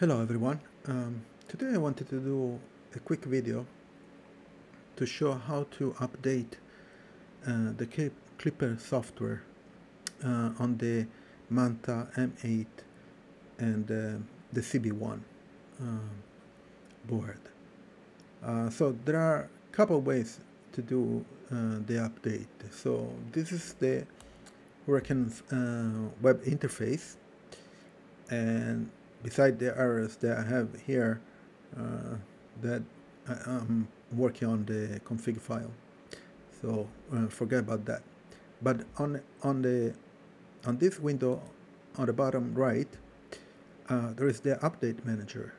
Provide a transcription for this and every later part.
Hello everyone, today I wanted to do a quick video to show how to update the Klipper software on the Manta M8 and the CB1 board. So there are a couple ways to do the update. So this is the Hurricane's web interface, and beside the errors that I have here that I'm working on the config file, so forget about that. But on this window on the bottom right, there is the update manager.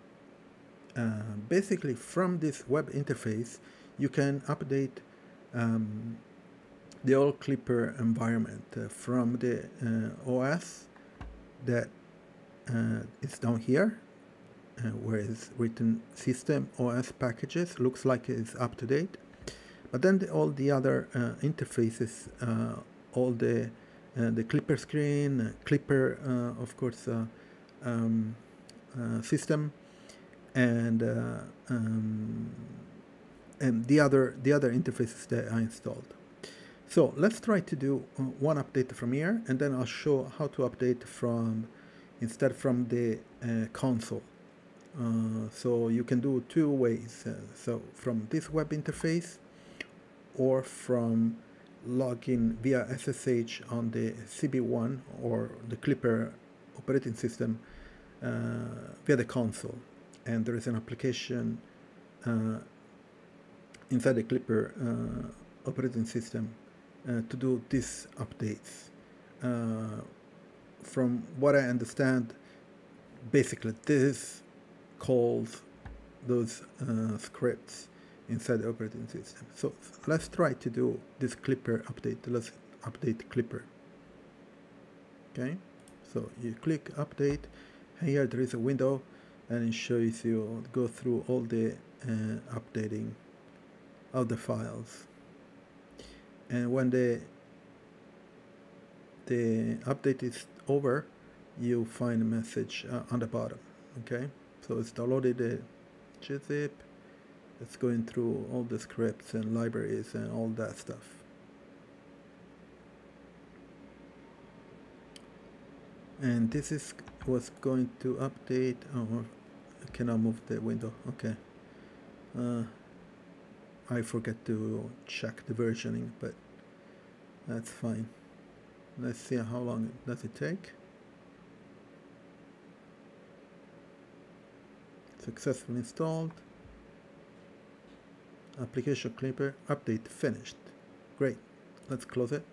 Basically, from this web interface, you can update the old Klipper environment from the OS that it's down here where it's written system OS packages. Looks like it's up to date, but then all the other interfaces, all the Klipper screen, Klipper of course system, and the other interfaces that I installed. So let's try to do one update from here, and then I'll show how to update from the console. So you can do two ways, so from this web interface or from login via SSH on the CB1 or the Klipper operating system via the console. And there is an application inside the Klipper operating system to do these updates. From what I understand, basically this calls those scripts inside the operating system. So let's try to do this Klipper update. Let's update Klipper. Okay, so you click update. Here there is a window, and it shows you go through all the updating of the files. And when the update is over, you find a message on the bottom. Okay, so it's downloaded the gzip, it's going through all the scripts and libraries and all that stuff. And this is what's going to update. Oh, I cannot move the window. Okay, I forget to check the versioning, but that's fine. Let's see how long does it take. Successfully installed. Application Klipper update finished. Great. Let's close it.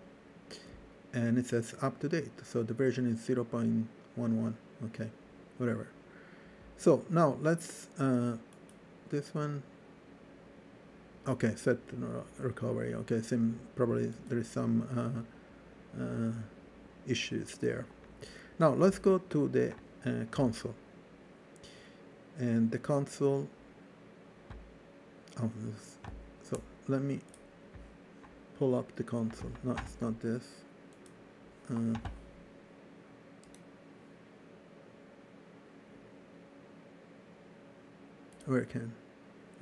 And it says up to date. So the version is 0.11. Okay, whatever. So now let's this one. Okay, set recovery. Okay, same. Probably there is some. Issues there. Now let's go to the console, and the console. Oh, so let me pull up the console. No, it's not this. Where can?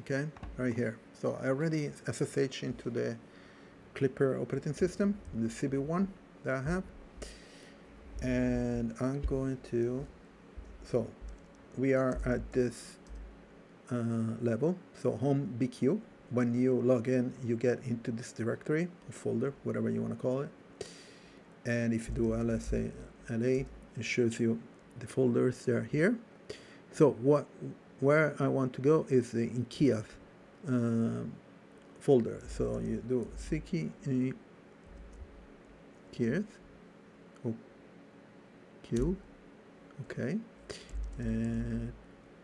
Okay, right here. So I already SSH into the Klipper operating system, the CB1 that I have, and I'm going to, so we are at this level, so home BQ. When you log in, you get into this directory or folder, whatever you want to call it, and if you do LA, it shows you the folders that are here. So where I want to go is the IKEA folder. So you do q, okay, and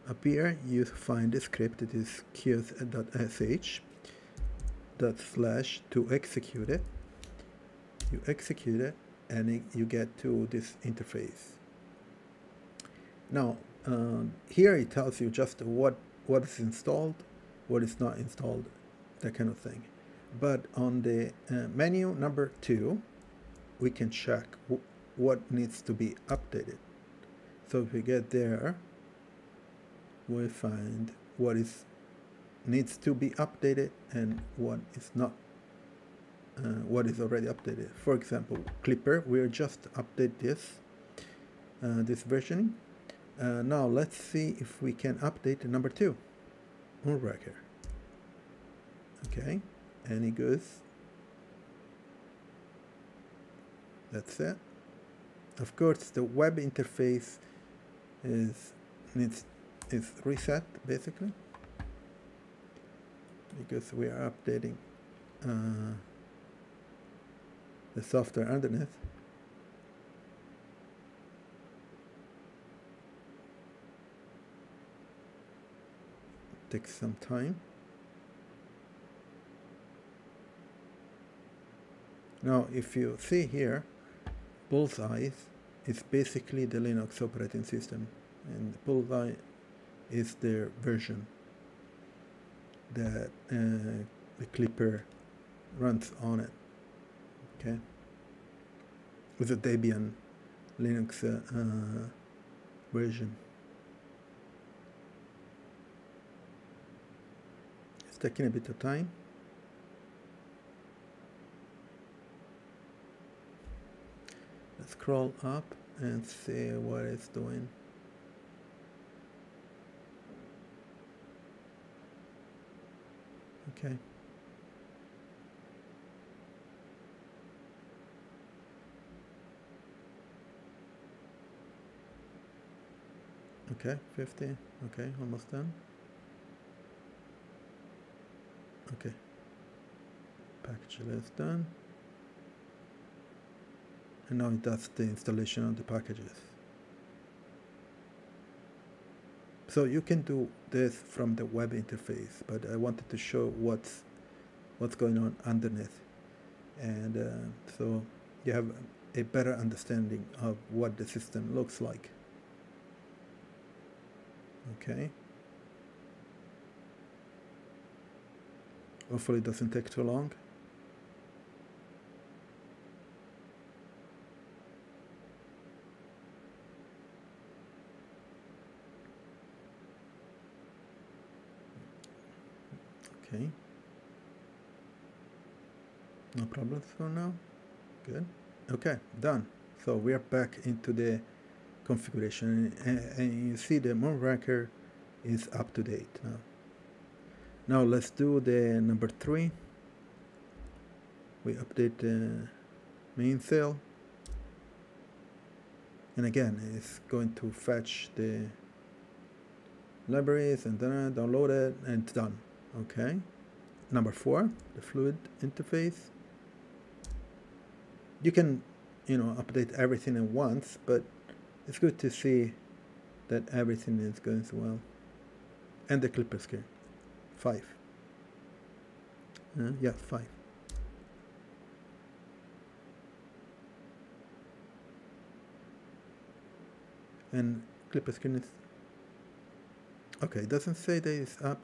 up here you find the script. It is qs.sh /, to execute it. You execute it, and you get to this interface. Now here it tells you just what is installed, what is not installed, that kind of thing. But on the menu number 2, we can check what needs to be updated. So if we get there, we find what is needs to be updated and what is not, what is already updated. For example, Klipper, we'll just update this this version. Now let's see if we can update number 2, Moonraker. Okay, and it goes, that's it. Of course, the web interface is reset basically, because we are updating the software underneath. Takes some time. Now, if you see here, Bullseye is basically the Linux operating system, and Bullseye is their version that the Klipper runs on it. Okay, with a Debian Linux version. It's taking a bit of time. Scroll up and see what it's doing. Okay. Okay, 50. Okay, almost done. Okay. Package list done. And now it does the installation of the packages. So you can do this from the web interface, but I wanted to show what's going on underneath, and so you have a better understanding of what the system looks like. Okay. Hopefully it doesn't take too long. Okay, no problems for now. Good. Okay, done. So we are back into the configuration, and you see the Moonraker is up to date now. Now let's do the number 3. We update the Mainsail, and again it's going to fetch the libraries and then download it, and it's done. Okay, number 4, the fluid interface. You can, you know, update everything at once, but it's good to see that everything is going well. And the Klipper scale, 5. Yeah, 5. And Klipper screen is okay. It doesn't say that it's up.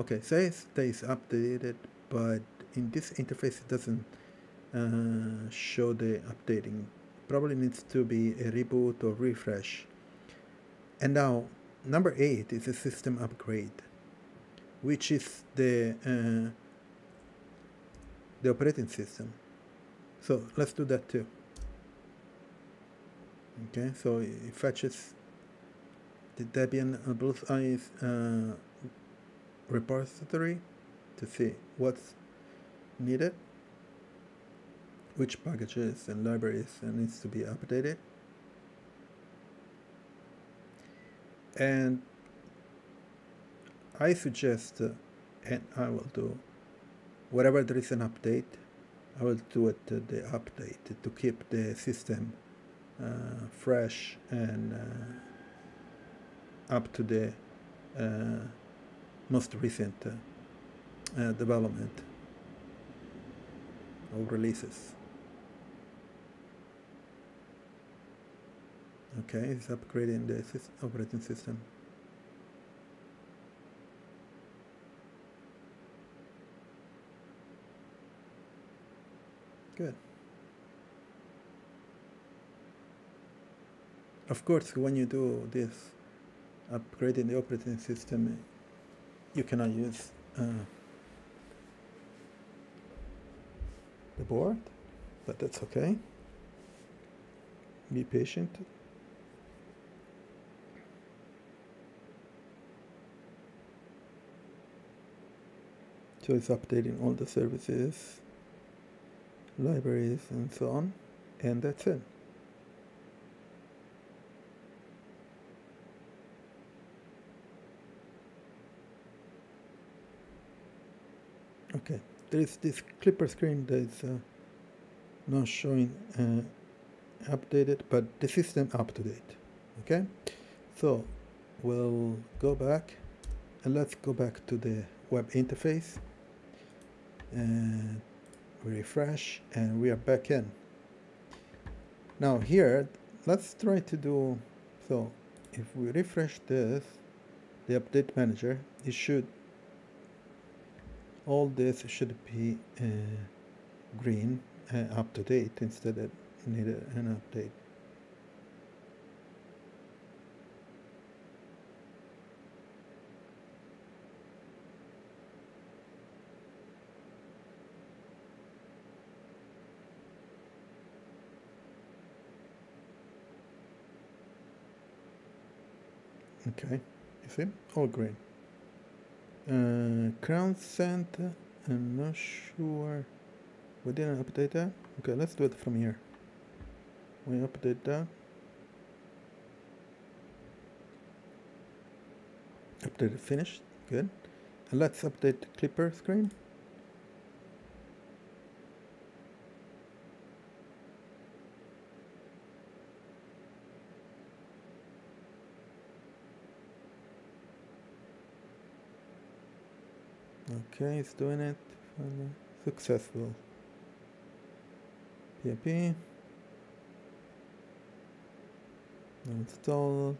Okay, says that is updated, but in this interface it doesn't show the updating. Probably needs to be a reboot or refresh. And now, number 8 is a system upgrade, which is the operating system. So let's do that too. Okay, so it fetches the Debian Bullseye repository to see what's needed, which packages and libraries needs to be updated, and I suggest, and I will do wherever there is an update, I will do it the update to keep the system fresh and up to the most recent development or releases. Okay, it's upgrading the operating system. Good. Of course, when you do this upgrading the operating system, you cannot use the board, but that's okay. Be patient. So it's updating all the services, libraries, and so on, and that's it. Okay, there is this Klipper screen that is not showing updated, but the system up to date. Okay, so we'll go back, and let's go back to the web interface. And we refresh, and we are back in. Now here, let's try to do so. If we refresh this, the update manager, it should, all this should be green, up to date, instead of needed an update. Okay, you see, all green. Crown Center, I'm not sure, we didn't update that. Okay, let's do it from here. We update that. Update finished, good. And let's update Klipper screen. Okay, it's doing it. Successful. PIP. Installed.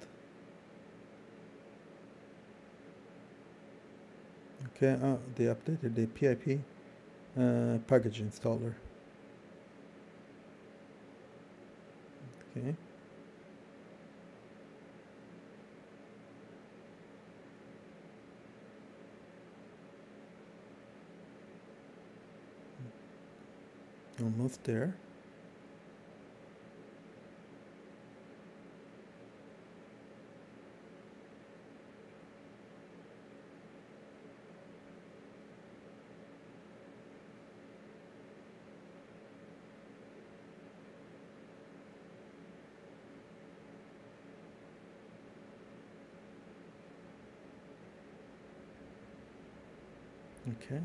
Okay, oh, they updated the PIP package installer. Okay. Almost there. Okay.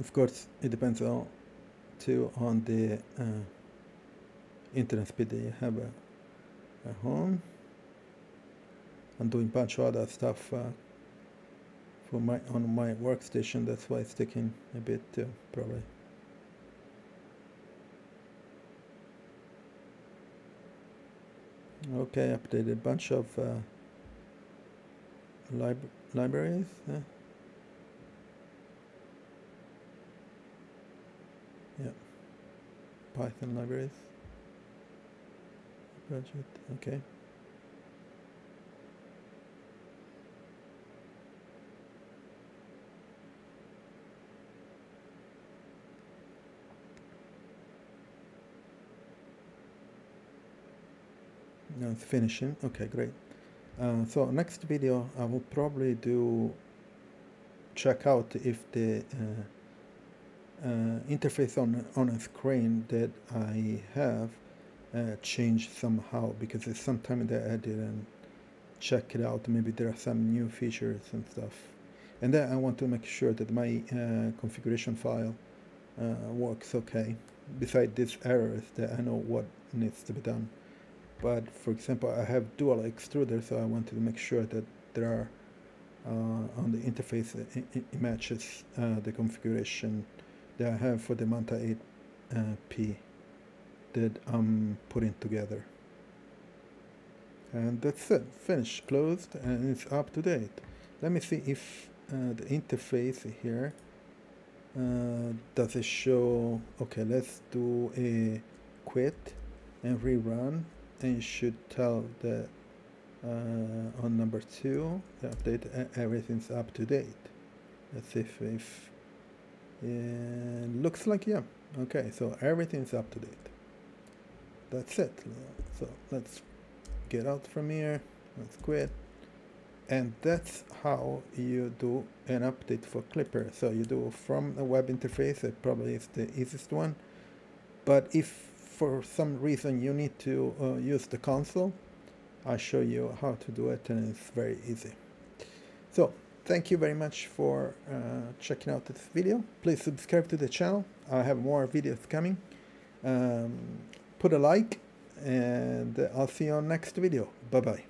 Of course, it depends on too on the internet speed that you have at home. I'm doing a bunch of other stuff for on my workstation. That's why it's taking a bit too, probably. Okay, updated a bunch of libraries. Yeah. Yeah, Python libraries, budget, okay. Now it's finishing, okay, great. So next video I will probably do, check out if the interface on a screen that I have changed somehow, because it's sometime that I didn't check it out. Maybe there are some new features and stuff, and then I want to make sure that my configuration file works okay. Besides these errors, that I know what needs to be done. But for example, I have dual extruder, so I want to make sure that there are on the interface it matches the configuration that I have for the Manta M8P that I'm putting together. And that's it, finished, closed, and it's up to date. Let me see if the interface here, does it show. Okay, let's do a quit and rerun, then you should tell the on number 2 the update everything's up to date. Let's see if looks like, yeah, okay, so everything's up to date. That's it. So let's get out from here, let's quit. And that's how you do an update for Klipper. So you do from the web interface, it probably is the easiest one. But if for some reason you need to use the console, I'll show you how to do it, and it's very easy. So thank you very much for checking out this video. Please subscribe to the channel. I have more videos coming. Put a like, and I'll see you on next video. Bye bye.